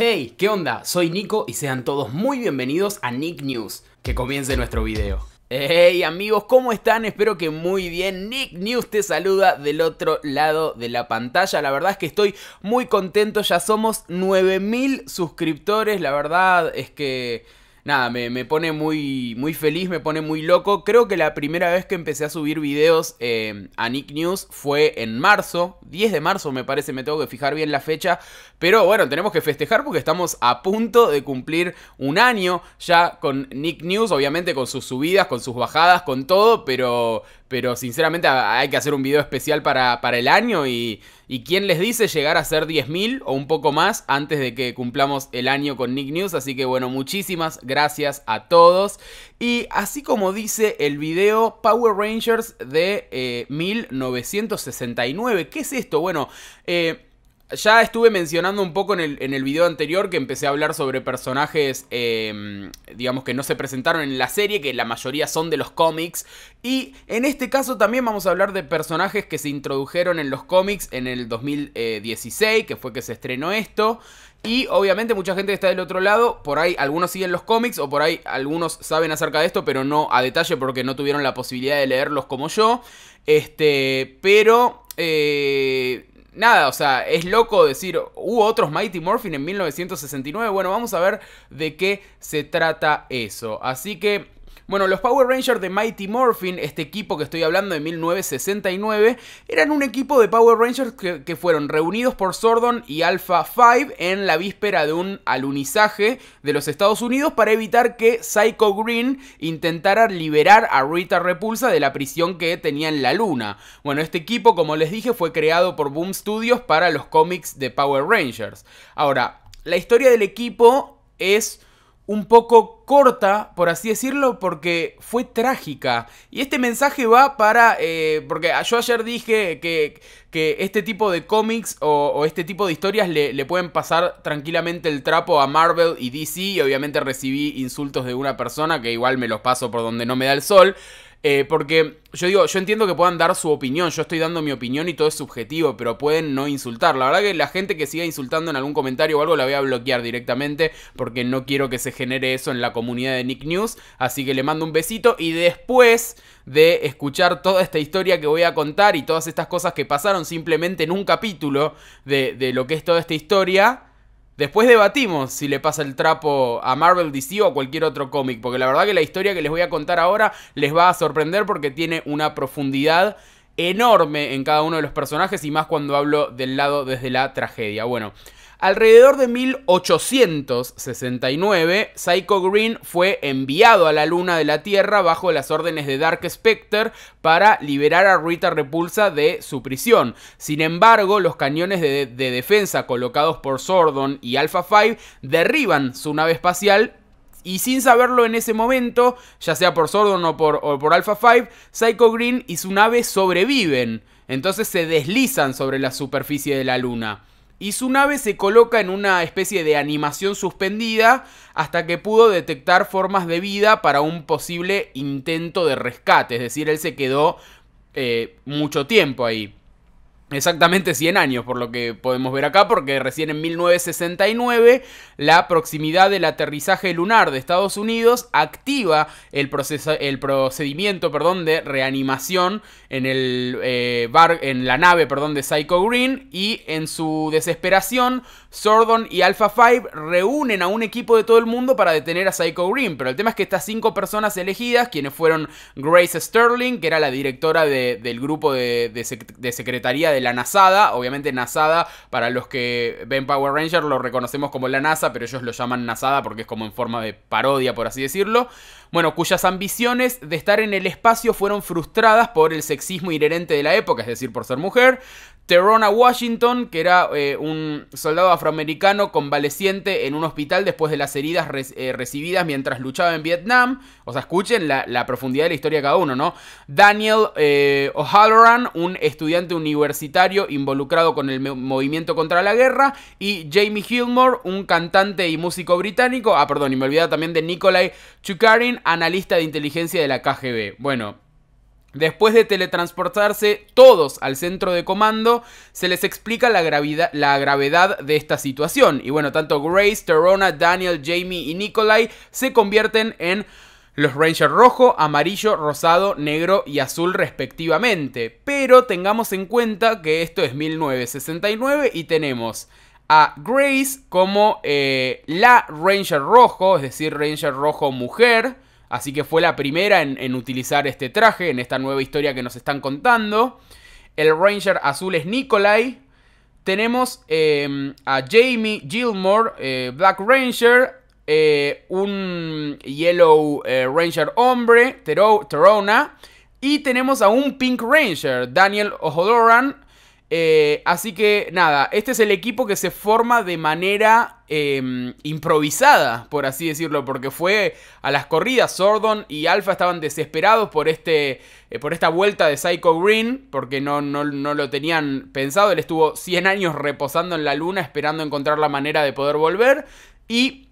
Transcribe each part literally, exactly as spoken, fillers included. Hey, ¿qué onda? Soy Nico y sean todos muy bienvenidos a Nick News. Que comience nuestro video. Hey amigos, ¿cómo están? Espero que muy bien. Nick News te saluda del otro lado de la pantalla. La verdad es que estoy muy contento, ya somos nueve mil suscriptores. La verdad es que... Nada, me, me pone muy, muy feliz, me pone muy loco. Creo que la primera vez que empecé a subir videos eh, a Nick News fue en marzo. diez de marzo me parece, me tengo que fijar bien la fecha. Pero bueno, tenemos que festejar porque estamos a punto de cumplir un año ya con Nick News. Obviamente con sus subidas, con sus bajadas, con todo. Pero, pero sinceramente hay que hacer un video especial para, para el año. Y, y quién les dice llegar a ser diez mil o un poco más antes de que cumplamos el año con Nick News. Así que bueno, muchísimas gracias. Gracias a todos. Y así como dice el video, Power Rangers de eh, mil novecientos sesenta y nueve. ¿Qué es esto? Bueno, eh, ya estuve mencionando un poco en el, en el video anterior que empecé a hablar sobre personajes, eh, digamos, que no se presentaron en la serie, que la mayoría son de los cómics. Y en este caso también vamos a hablar de personajes que se introdujeron en los cómics en el dos mil dieciséis, que fue que se estrenó esto. Y obviamente mucha gente que está del otro lado, por ahí algunos siguen los cómics o por ahí algunos saben acerca de esto, pero no a detalle porque no tuvieron la posibilidad de leerlos como yo. Este, pero... Eh... Nada, o sea, es loco decir, hubo otros Mighty Morphin en mil novecientos sesenta y nueve. Bueno, vamos a ver de qué se trata eso. Así que, bueno, los Power Rangers de Mighty Morphin, este equipo que estoy hablando de mil novecientos sesenta y nueve, eran un equipo de Power Rangers que, que fueron reunidos por Zordon y Alpha cinco en la víspera de un alunizaje de los Estados Unidos para evitar que Psycho Green intentara liberar a Rita Repulsa de la prisión que tenía en la luna. Bueno, este equipo, como les dije, fue creado por Boom Studios para los cómics de Power Rangers. Ahora, la historia del equipo es... un poco corta, por así decirlo, porque fue trágica. Y este mensaje va para... Eh, porque yo ayer dije que, que este tipo de cómics o, o este tipo de historias le, le pueden pasar tranquilamente el trapo a Marvel y D C. Y obviamente recibí insultos de una persona que igual me los paso por donde no me da el sol. Eh, porque yo digo, yo entiendo que puedan dar su opinión, yo estoy dando mi opinión y todo es subjetivo, pero pueden no insultar. La verdad que la gente que siga insultando en algún comentario o algo la voy a bloquear directamente porque no quiero que se genere eso en la comunidad de Nick News. Así que le mando un besito y después de escuchar toda esta historia que voy a contar y todas estas cosas que pasaron simplemente en un capítulo de, de lo que es toda esta historia... Después debatimos si le pasa el trapo a Marvel, D C o a cualquier otro cómic. Porque la verdad que la historia que les voy a contar ahora les va a sorprender porque tiene una profundidad enorme en cada uno de los personajes. Y más cuando hablo del lado desde la tragedia. Bueno, alrededor de mil ochocientos sesenta y nueve, Psycho Green fue enviado a la luna de la Tierra bajo las órdenes de Dark Spectre para liberar a Rita Repulsa de su prisión. Sin embargo, los cañones de, de defensa colocados por Zordon y Alpha cinco derriban su nave espacial. Y sin saberlo en ese momento, ya sea por Zordon o por, o por Alpha cinco, Psycho Green y su nave sobreviven. Entonces se deslizan sobre la superficie de la luna. Y su nave se coloca en una especie de animación suspendida hasta que pudo detectar formas de vida para un posible intento de rescate. Es decir, él se quedó eh, mucho tiempo ahí. Exactamente cien años, por lo que podemos ver acá, porque recién en mil novecientos sesenta y nueve la proximidad del aterrizaje lunar de Estados Unidos activa el, procesa, el procedimiento perdón, de reanimación en, el, eh, bar, en la nave perdón, de Psycho Green, y en su desesperación Zordon y Alpha cinco reúnen a un equipo de todo el mundo para detener a Psycho Green, pero el tema es que estas cinco personas elegidas, quienes fueron Grace Sterling, que era la directora de, del grupo de, de, sec, de secretaría de de la NASADA, obviamente NASADA, para los que ven Power Rangers lo reconocemos como la NASA, pero ellos lo llaman NASADA porque es como en forma de parodia, por así decirlo. Bueno, cuyas ambiciones de estar en el espacio fueron frustradas por el sexismo inherente de la época, es decir, por ser mujer. Terona Washington, que era eh, un soldado afroamericano convaleciente en un hospital después de las heridas re eh, recibidas mientras luchaba en Vietnam. O sea, escuchen la, la profundidad de la historia de cada uno, ¿no? Daniel eh, O'Halloran, un estudiante universitario involucrado con el movimiento contra la guerra, y Jamie Gilmore, un cantante y músico británico. Ah, perdón, y me olvidaba también de Nikolai Chukarin, analista de inteligencia de la K G B. Bueno, Después de teletransportarse todos al centro de comando, se les explica la gravedad, la gravedad de esta situación. Y bueno, tanto Grace, Terona, Daniel, Jamie y Nikolai se convierten en los Rangers rojo, amarillo, rosado, negro y azul respectivamente. Pero tengamos en cuenta que esto es mil novecientos sesenta y nueve y tenemos a Grace como eh, la Ranger rojo, es decir, Ranger rojo mujer. Así que fue la primera en, en utilizar este traje en esta nueva historia que nos están contando. El Ranger azul es Nikolai. Tenemos eh, a Jamie Gilmore, eh, Black Ranger. Eh, un Yellow eh, Ranger hombre, Tero, Terona. Y tenemos a un Pink Ranger, Daniel O'Halloran. Eh, así que nada, este es el equipo que se forma de manera eh, improvisada, por así decirlo, porque fue a las corridas. Zordon y Alpha estaban desesperados por, este, eh, por esta vuelta de Psycho Green, porque no, no, no lo tenían pensado. Él estuvo cien años reposando en la luna esperando encontrar la manera de poder volver, y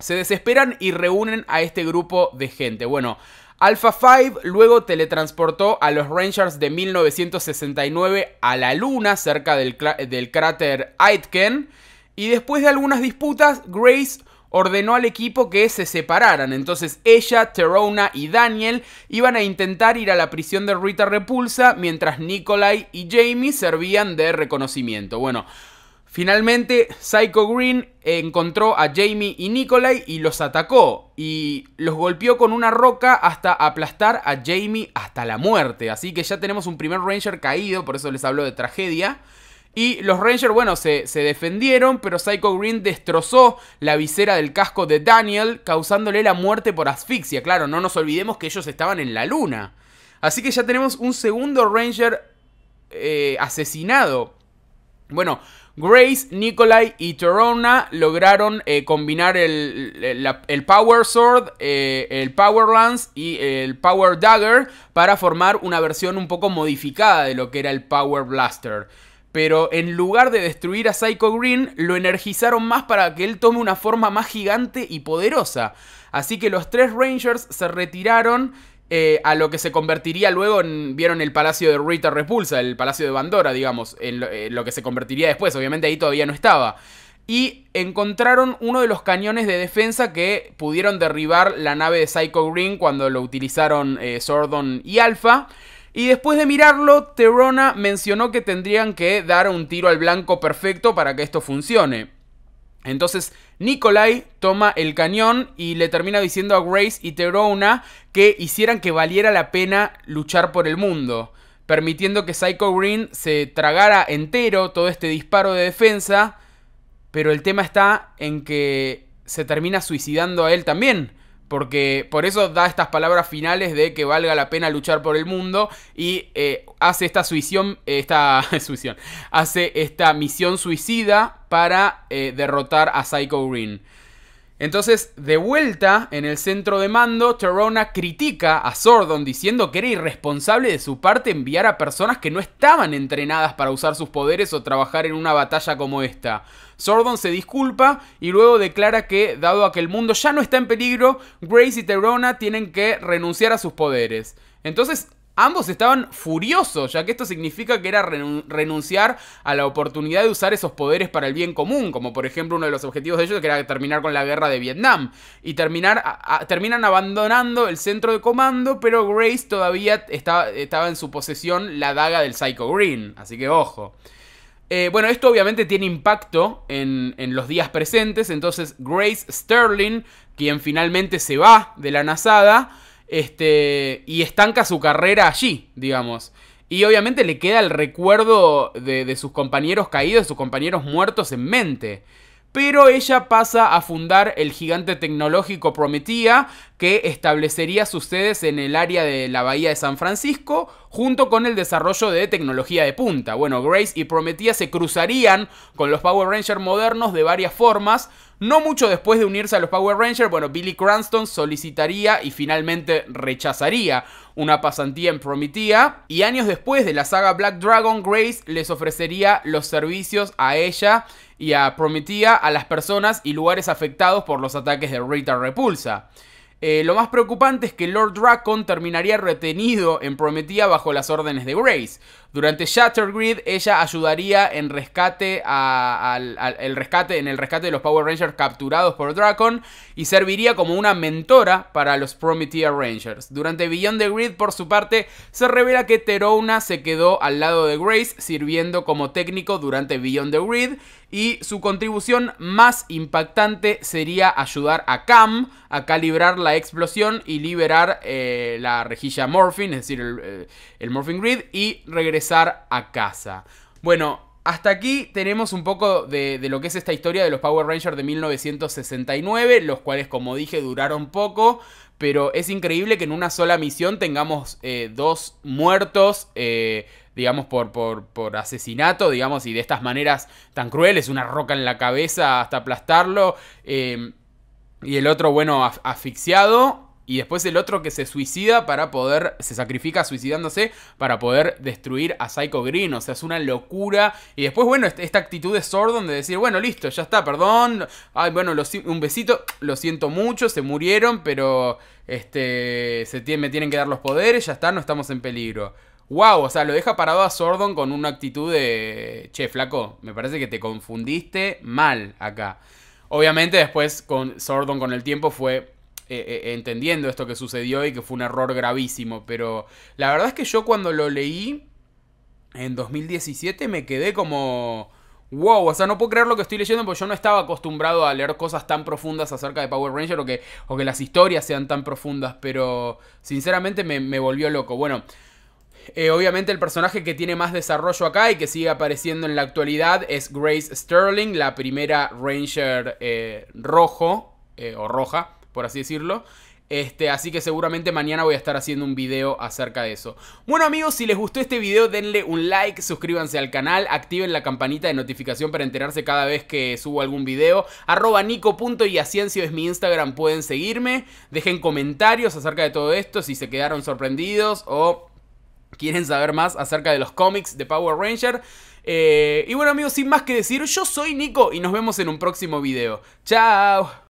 se desesperan y reúnen a este grupo de gente. Bueno, Alpha cinco luego teletransportó a los Rangers de mil novecientos sesenta y nueve a la luna, cerca del, del cráter Aitken. Y después de algunas disputas, Grace ordenó al equipo que se separaran. Entonces ella, Terona y Daniel iban a intentar ir a la prisión de Rita Repulsa, mientras Nikolai y Jamie servían de reconocimiento. Bueno, finalmente Psycho Green encontró a Jamie y Nikolai y los atacó, y los golpeó con una roca hasta aplastar a Jamie hasta la muerte. Así que ya tenemos un primer Ranger caído, por eso les hablo de tragedia. Y los Rangers, bueno, se, se defendieron, pero Psycho Green destrozó la visera del casco de Daniel, causándole la muerte por asfixia. Claro, no nos olvidemos que ellos estaban en la luna. Así que ya tenemos un segundo Ranger eh, asesinado. Bueno, Grace, Nikolai y Terona lograron eh, combinar el, el, el Power Sword, eh, el Power Lance y el Power Dagger para formar una versión un poco modificada de lo que era el Power Blaster. Pero en lugar de destruir a Psycho Green, lo energizaron más para que él tome una forma más gigante y poderosa. Así que los tres Rangers se retiraron Eh, a lo que se convertiría luego en, vieron el palacio de Rita Repulsa, el palacio de Bandora, digamos, en lo, en lo que se convertiría después. Obviamente ahí todavía no estaba. Y encontraron uno de los cañones de defensa que pudieron derribar la nave de Psycho Green cuando lo utilizaron eh, Zordon y Alpha. Y después de mirarlo, Terona mencionó que tendrían que dar un tiro al blanco perfecto para que esto funcione. Entonces Nikolai toma el cañón y le termina diciendo a Grace y Terona que hicieran que valiera la pena luchar por el mundo, permitiendo que Psycho Green se tragara entero todo este disparo de defensa. Pero el tema está en que se termina suicidando a él también, porque por eso da estas palabras finales de que valga la pena luchar por el mundo. Y eh, hace esta suición, esta, suición, hace esta misión suicida para eh, derrotar a Psycho Green. Entonces, de vuelta en el centro de mando, Terona critica a Zordon diciendo que era irresponsable de su parte enviar a personas que no estaban entrenadas para usar sus poderes o trabajar en una batalla como esta. Zordon se disculpa y luego declara que, dado a que el mundo ya no está en peligro, Grace y Terona tienen que renunciar a sus poderes. Entonces, ambos estaban furiosos, ya que esto significa que era renunciar a la oportunidad de usar esos poderes para el bien común, como por ejemplo uno de los objetivos de ellos que era terminar con la guerra de Vietnam. Y terminar, a, a, terminan abandonando el centro de comando, pero Grace todavía estaba, estaba en su posesión la daga del Psycho Green, así que ojo. Eh, bueno, esto obviamente tiene impacto en, en los días presentes. Entonces Grace Sterling, quien finalmente se va de la NASADA, Este, y estanca su carrera allí, digamos. Y obviamente le queda el recuerdo de, de sus compañeros caídos, de sus compañeros muertos en mente. Pero ella pasa a fundar el gigante tecnológico Promethea, que establecería sus sedes en el área de la bahía de San Francisco, junto con el desarrollo de tecnología de punta. Bueno, Grace y Promethea se cruzarían con los Power Rangers modernos de varias formas. No mucho después de unirse a los Power Rangers, bueno, Billy Cranston solicitaría y finalmente rechazaría una pasantía en Promethea. Y años después de la saga Black Dragon, Grace les ofrecería los servicios a ella y a Promethea a las personas y lugares afectados por los ataques de Rita Repulsa. Eh, lo más preocupante es que Lord Dracon terminaría retenido en Promethea bajo las órdenes de Grace. Durante Shattergrid ella ayudaría en rescate a, al, al, el rescate, en el rescate de los Power Rangers capturados por Dracon y serviría como una mentora para los Promethea Rangers. Durante Beyond the Grid, por su parte, se revela que Terona se quedó al lado de Grace sirviendo como técnico durante Beyond the Grid, y su contribución más impactante sería ayudar a Cam a calibrar la explosión y liberar eh, la rejilla Morphin, es decir, el, el Morphin Grid, y regresar a casa. Bueno, hasta aquí tenemos un poco de, de lo que es esta historia de los Power Rangers de mil novecientos sesenta y nueve, los cuales, como dije, duraron poco, pero es increíble que en una sola misión tengamos eh, dos muertos, eh, digamos, por, por, por asesinato, digamos, y de estas maneras tan crueles, una roca en la cabeza hasta aplastarlo, eh, y el otro, bueno, af- asfixiado, y después el otro que se suicida para poder, se sacrifica suicidándose para poder destruir a Psycho Green. O sea, es una locura. Y después, bueno, esta actitud de Zordon de decir, bueno, listo, ya está, perdón. Ay, bueno, los, un besito, lo siento mucho, se murieron, pero este se tiene, me tienen que dar los poderes, ya está, no estamos en peligro. Wow, o sea, lo deja parado a Zordon con una actitud de, che, flaco, me parece que te confundiste mal acá. Obviamente después con Zordon con el tiempo fue Eh, eh, entendiendo esto que sucedió y que fue un error gravísimo, pero la verdad es que yo cuando lo leí en dos mil diecisiete me quedé como wow, o sea, no puedo creer lo que estoy leyendo, porque yo no estaba acostumbrado a leer cosas tan profundas acerca de Power Ranger o que, o que las historias sean tan profundas, pero sinceramente me, me volvió loco. Bueno, Eh, obviamente el personaje que tiene más desarrollo acá y que sigue apareciendo en la actualidad es Grace Sterling, la primera Ranger eh, rojo eh, o roja, por así decirlo. Este, así que seguramente mañana voy a estar haciendo un video acerca de eso. Bueno amigos, si les gustó este video denle un like, suscríbanse al canal, activen la campanita de notificación para enterarse cada vez que subo algún video. Arroba nico punto iaciancio es mi Instagram, pueden seguirme. Dejen comentarios acerca de todo esto, si se quedaron sorprendidos o quieren saber más acerca de los cómics de Power Ranger. Eh, y bueno amigos, sin más que decir, yo soy Nico y nos vemos en un próximo video. Chao.